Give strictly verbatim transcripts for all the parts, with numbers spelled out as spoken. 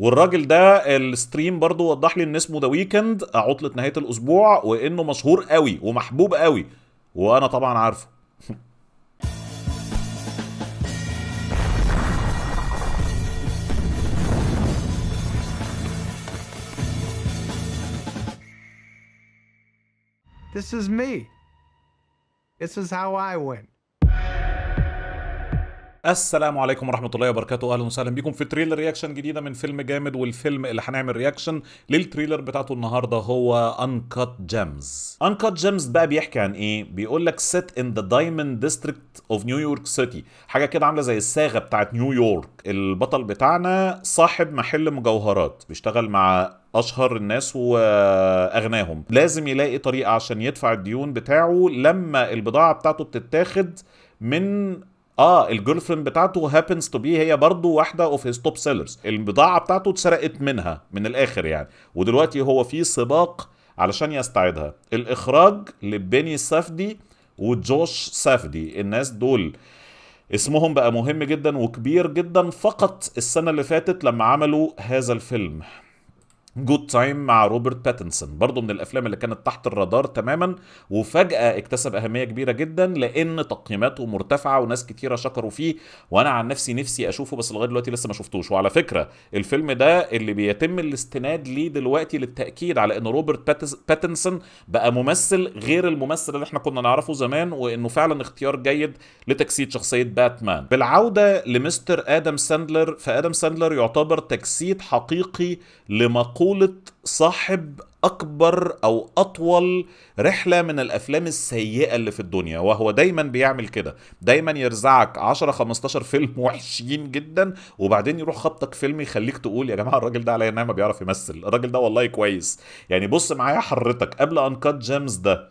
والراجل ده الستريم برضو وضح لي ان اسمه ذا ويكند، عطلة نهاية الاسبوع، وانه مشهور قوي ومحبوب قوي، وانا طبعا عارفه. This is me. This is how I win. السلام عليكم ورحمة الله وبركاته، أهلا وسهلا بكم في تريلر رياكشن جديدة من فيلم جامد، والفيلم اللي هنعمل رياكشن للتريلر بتاعته النهاردة هو Uncut Gems. Uncut Gems بقى بيحكي عن إيه؟ بيقول لك set in the diamond district of New York City، حاجة كده عاملة زي الصاغة بتاعت نيويورك. البطل بتاعنا صاحب محل مجوهرات، بيشتغل مع اشهر الناس واغناهم، لازم يلاقي طريقة عشان يدفع الديون بتاعه لما البضاعة بتاعته بتتاخد من اه الجيرل فريند بتاعته هابنز تو بي هي برضه واحده اوف هيز توب سيلرز، البضاعه بتاعته اتسرقت منها من الاخر يعني، ودلوقتي هو في سباق علشان يستعيدها. الاخراج لبيني سافدي وجوش سافدي، الناس دول اسمهم بقى مهم جدا وكبير جدا فقط السنه اللي فاتت لما عملوا هذا الفيلم جود تايم مع روبرت باتنسون، برضه من الافلام اللي كانت تحت الرادار تماما وفجاه اكتسب اهميه كبيره جدا لان تقييماته مرتفعه وناس كتيره شكروا فيه، وانا عن نفسي نفسي اشوفه بس لغايه دلوقتي لسه ما شفتوش. وعلى فكره الفيلم ده اللي بيتم الاستناد ليه دلوقتي للتاكيد على ان روبرت باتنسون بقى ممثل غير الممثل اللي احنا كنا نعرفه زمان، وانه فعلا اختيار جيد لتجسيد شخصيه باتمان. بالعوده لمستر ادم ساندلر، فادم ساندلر يعتبر تجسيد حقيقي لمقوله صاحب أكبر أو أطول رحلة من الأفلام السيئة اللي في الدنيا، وهو دايما بيعمل كده، دايما يرزعك عشرة خمستاشر فيلم وحشين جدا وبعدين يروح خبطك فيلم يخليك تقول يا جماعة الراجل ده عليا نعمة بيعرف يمثل، الراجل ده والله كويس. يعني بص معايا حرتك، قبل أنكات جيمز ده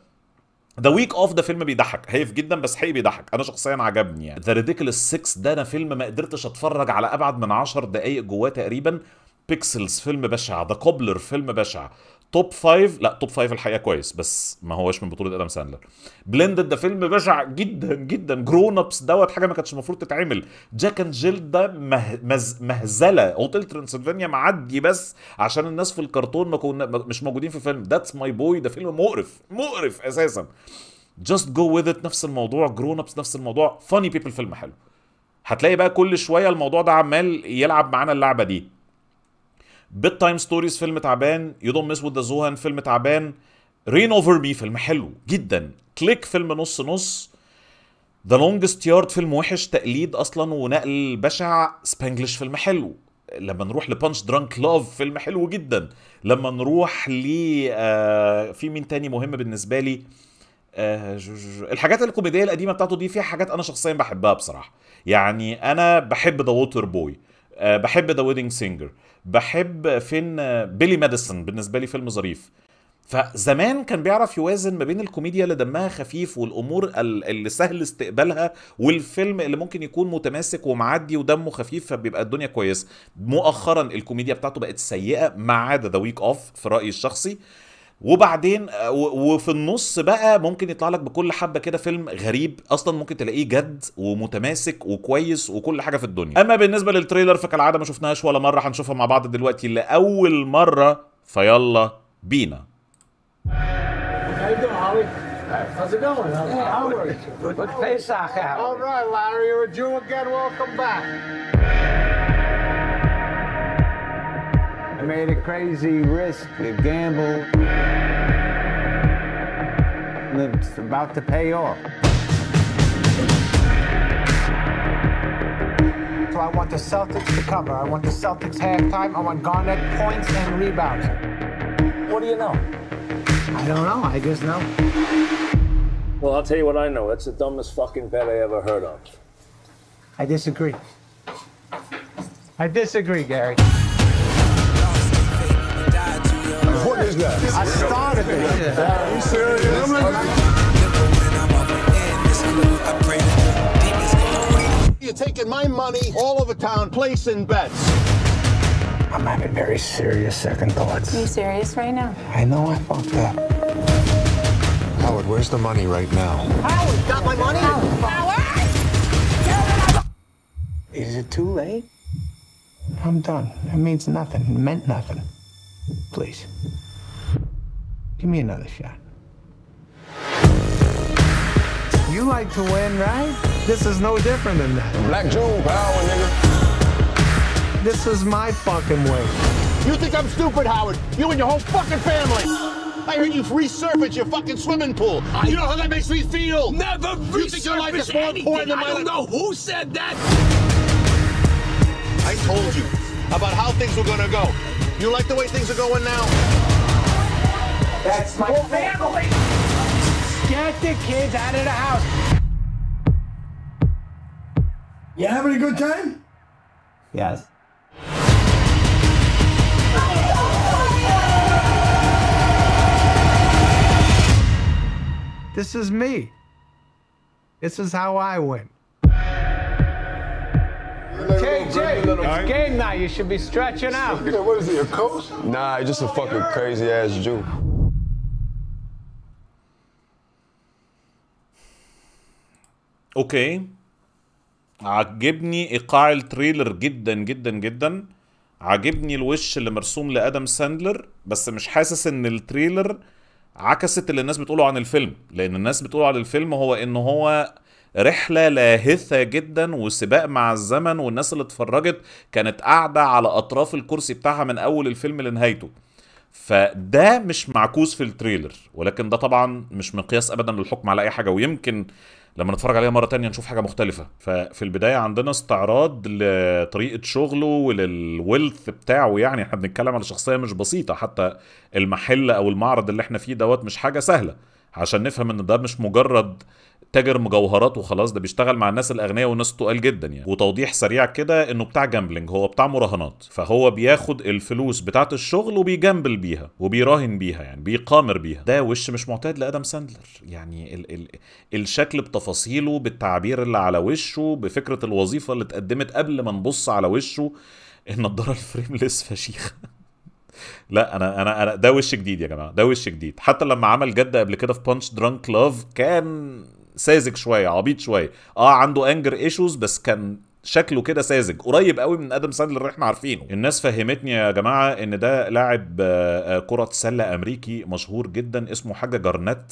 ذا ويك اوف ده فيلم بيضحك هايف جدا بس حقيقي بيضحك، انا شخصيا عجبني يعني. ذا ريديكلس سكس ده انا فيلم ما قدرتش اتفرج على ابعد من عشر دقايق جواه تقريبا. بيكسلز فيلم بشع، ذا كوبلر فيلم بشع، توب فايف لا توب فايف الحقيقه كويس بس ما هوش من بطوله ادم ساندلر. بلندد ده فيلم بشع جدا جدا، جرون ابس دوت حاجه ما كانتش المفروض تتعمل، جاك اند جيل ده مه... مز... مهزله، هوتيل ترانسلفانيا معدي بس عشان الناس في الكرتون ما كنا مش موجودين في فيلم. ذاتس ماي بوي ده فيلم مقرف مقرف اساسا. جاست جو وذ ات نفس الموضوع، جرون ابس نفس الموضوع، فاني بيبل فيلم حلو. هتلاقي بقى كل شويه الموضوع ده عمال يلعب معانا اللعبه دي. Bedtime Stories فيلم تعبان، You Don't Mess with the Zohan فيلم تعبان، Rain Over Me فيلم حلو جدا، Click فيلم نص نص، The Longest Yard فيلم وحش تقليد أصلا ونقل بشع، Spanglish فيلم حلو. لما نروح لبانش درانك لاف فيلم حلو جدا. لما نروح ل آه في مين تاني مهم بالنسبة لي؟ آه الحاجات الكوميدية القديمة بتاعته دي فيها حاجات أنا شخصيا بحبها بصراحة، يعني أنا بحب The Waterboy، أه بحب ذا ويدنج سينجر، بحب فين بيلي ماديسون بالنسبه لي فيلم ظريف. فزمان كان بيعرف يوازن ما بين الكوميديا اللي دمها خفيف والامور اللي سهل استقبالها والفيلم اللي ممكن يكون متماسك ومعدي ودمه خفيف فبيبقى الدنيا كويسه. مؤخرا الكوميديا بتاعته بقت سيئه ما عدا ذا ويك اوف في رايي الشخصي، وبعدين وفي النص بقى ممكن يطلع لك بكل حبه كده فيلم غريب اصلا ممكن تلاقيه جد ومتماسك وكويس وكل حاجه في الدنيا. اما بالنسبه للتريلر فكالعاده ما شفناهاش ولا مره، هنشوفها مع بعض دلوقتي لاول مره، فيلا بينا. I made a crazy risk, we've gambled, and it's about to pay off. So I want the Celtics to cover, I want the Celtics halftime, I want Garnett points and rebounds. What do you know? I don't know, I just know. Well, I'll tell you what I know, it's the dumbest fucking bet I ever heard of. I disagree. I disagree, Gary. I started it. Are you serious? You're taking my money all over town, placing bets. I'm having very serious second thoughts. Are you serious right now? I know I fucked up. Howard, where's the money right now? Howard, got my money? Howard! Howard! Is it too late? I'm done. It means nothing. It meant nothing. Please. Give me another shot. You like to win, right? This is no different than that. Black June power, nigga. This is my fucking way. You think I'm stupid, Howard? You and your whole fucking family. I heard you've resurfaced your fucking swimming pool. I... You know how that makes me feel? Never resurface You think your life is more important than my life? I don't know who said that. I told you about how things were gonna go. You like the way things are going now? That's my family. Get the kids out of the house. You having a good time? Yes. This is me. This is how I win. K J, it's game night. You should be stretching out. Yeah, what is he, a coach? Nah, he's just a fucking crazy-ass Jew. اوكي. عجبني ايقاع التريلر جدا جدا جدا. عجبني الوش اللي مرسوم لادم ساندلر، بس مش حاسس ان التريلر عكست اللي الناس بتقوله عن الفيلم، لان الناس بتقوله عن الفيلم هو ان هو رحلة لاهثة جدا وسباق مع الزمن، والناس اللي اتفرجت كانت قاعدة على أطراف الكرسي بتاعها من أول الفيلم لنهايته. فده مش معكوس في التريلر، ولكن ده طبعا مش مقياس أبدا للحكم على أي حاجة، ويمكن لما نتفرج عليها مرة تانية نشوف حاجة مختلفة. ففي البداية عندنا استعراض لطريقة شغله وللويلث بتاعه، يعني احنا بنتكلم على شخصية مش بسيطة، حتى المحل أو المعرض اللي احنا فيه دوت مش حاجة سهلة، عشان نفهم ان ده مش مجرد تاجر مجوهرات وخلاص، ده بيشتغل مع الناس الاغنياء والناس التقال جدا يعني. وتوضيح سريع كده انه بتاع جامبلينج، هو بتاع مراهنات، فهو بياخد الفلوس بتاعه الشغل وبيجامبل بيها وبيراهن بيها، يعني بيقامر بيها. ده وش مش معتاد لادم ساندلر، يعني ال ال الشكل بتفاصيله، بالتعبير اللي على وشه، بفكره الوظيفه اللي اتقدمت قبل ما نبص على وشه. النضاره الفريمليس فشيخه. لا انا انا انا ده وش جديد يا جماعه، ده وش جديد. حتى لما عمل جده قبل كده في بانش درانك لاف كان ساذج شويه، عبيط شويه، اه عنده انجر ايشوز، بس كان شكله كده ساذج قريب قوي من ادم ساندلر اللي احنا عارفينه. الناس فهمتني يا جماعه ان ده لاعب كره سله امريكي مشهور جدا اسمه حاجه جارنت،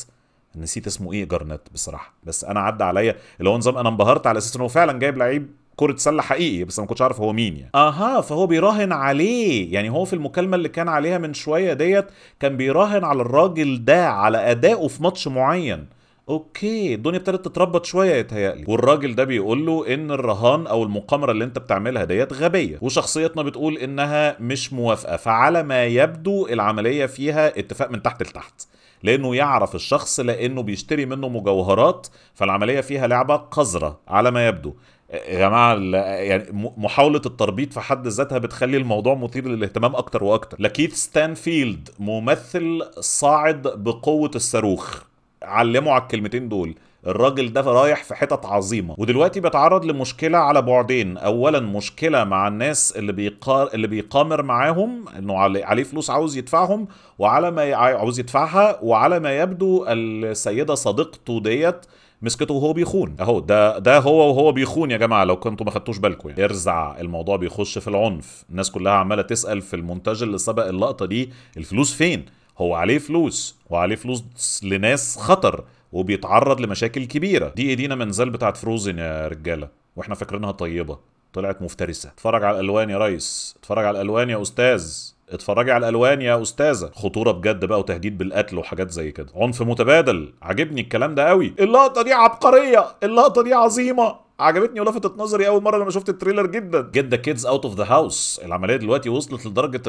نسيت اسمه ايه، جارنت بصراحه، بس انا عدى عليا اللي هو نظام انا انبهرت على اساس انه فعلا جايب لعيب كرة سلة حقيقي، بس انا ما كنتش عارف هو مين يعني. اها، فهو بيراهن عليه، يعني هو في المكالمة اللي كان عليها من شوية ديت كان بيراهن على الراجل ده على اداؤه في ماتش معين. اوكي، الدنيا ابتدت تتربط شويه يتهيألي، والراجل ده بيقول له ان الرهان او المقامره اللي انت بتعملها ديت غبيه، وشخصيتنا بتقول انها مش موافقه، فعلى ما يبدو العمليه فيها اتفاق من تحت لتحت، لانه يعرف الشخص لانه بيشتري منه مجوهرات، فالعمليه فيها لعبه قذره على ما يبدو. يا جماعه يعني محاوله التربيط في حد ذاتها بتخلي الموضوع مثير للاهتمام اكتر واكتر. لكيث ستانفيلد ممثل صاعد بقوه الصاروخ، علموا على الكلمتين دول. الراجل ده رايح في حتت عظيمه، ودلوقتي بيتعرض لمشكله على بعدين. اولا مشكله مع الناس اللي بيقار... اللي بيقامر معاهم، انه عليه فلوس عاوز يدفعهم، وعلى ما عاوز يدفعها، وعلى ما يبدو السيده صديقته ديت مسكته وهو بيخون اهو. ده ده هو وهو بيخون يا جماعه، لو كنتوا ما خدتوش بالكم يعني. ارزع، الموضوع بيخش في العنف. الناس كلها عماله تسال في المونتاج اللي سبق اللقطه دي، الفلوس فين؟ هو عليه فلوس، وعليه فلوس لناس خطر، وبيتعرض لمشاكل كبيره. دي ايدينا منزل بتاعت فروزن يا رجاله، واحنا فاكرينها طيبه، طلعت مفترسه. اتفرج على الالوان يا ريس، اتفرج على الالوان يا استاذ، اتفرجي على الالوان يا استاذه. خطوره بجد بقى، وتهديد بالقتل وحاجات زي كده، عنف متبادل. عجبني الكلام ده قوي. اللقطه دي عبقريه، اللقطه دي عظيمه، عجبتني ولفتت نظري اول مره لما شفت التريلر جدا. جدا كيدز اوت اوف ذا هاوس، العمليه دلوقتي وصلت لدرجه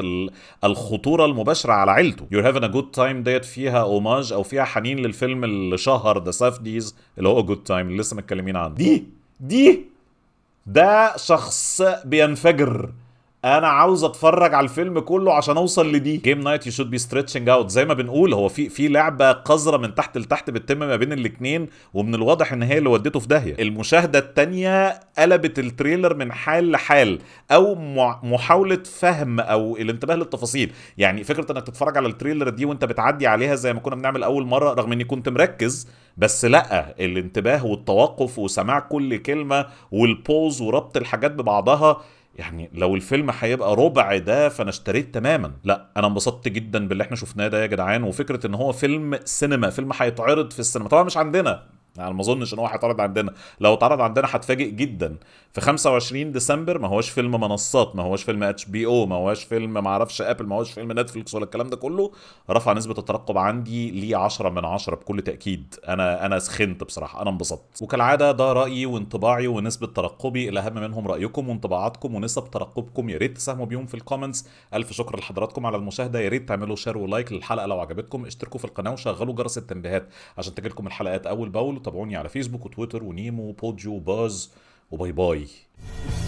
الخطوره المباشره على عيلته. يو هافن ا جود تايم ديت فيها اوماج او فيها حنين للفيلم اللي شهر ذا سافديز اللي هو جود تايم اللي لسه متكلمين عنه. دي دي ده شخص بينفجر، انا عاوز اتفرج على الفيلم كله عشان اوصل لدي. جيم نايت يو شود بي ستريتشنج اوت، زي ما بنقول هو في في لعبه قذره من تحت لتحت بتتم ما بين الاثنين، ومن الواضح ان هي اللي ودته في داهيه. المشاهده الثانيه قلبت التريلر من حال لحال، او محاوله فهم او الانتباه للتفاصيل. يعني فكره انك تتفرج على التريلر دي وانت بتعدي عليها زي ما كنا بنعمل اول مره، رغم اني كنت مركز، بس لا، الانتباه والتوقف وسماع كل كلمه والبوز وربط الحاجات ببعضها يعني لو الفيلم هيبقى ربع ده فانا اشتريت تماما. لا انا انبسطت جدا باللي احنا شفناه ده يا جدعان، وفكره ان هو فيلم سينما، فيلم هيتعرض في السينما. طبعا مش عندنا، انا يعني ما اظنش ان هو هيتعرض عندنا، لو اتعرض عندنا هتفاجئ جدا. في خمسة وعشرين ديسمبر ما هوش فيلم منصات، ما هوش فيلم اتش بي او، ما هوش فيلم ما اعرفش ابل، ما هوش فيلم نتفليكس ولا الكلام ده كله. رفع نسبه الترقب عندي ليه عشرة من عشرة بكل تاكيد. انا انا سخنت بصراحه، انا انبسطت. وكالعاده ده رايي وانطباعي ونسبه ترقبي، الاهم منهم رايكم وانطباعاتكم ونسب ترقبكم. يا ريت تساهموا بيهم في الكومنتس. الف شكر لحضراتكم على المشاهده، يا ريت تعملوا شير ولايك للحلقه لو عجبتكم، اشتركوا في القناه وشغلوا جرس التنبيهات عشان تجيلكم الحلقات اول باول. تابعوني على فيسبوك وتويتر ونيمو وبوديو وباز، وباي باي.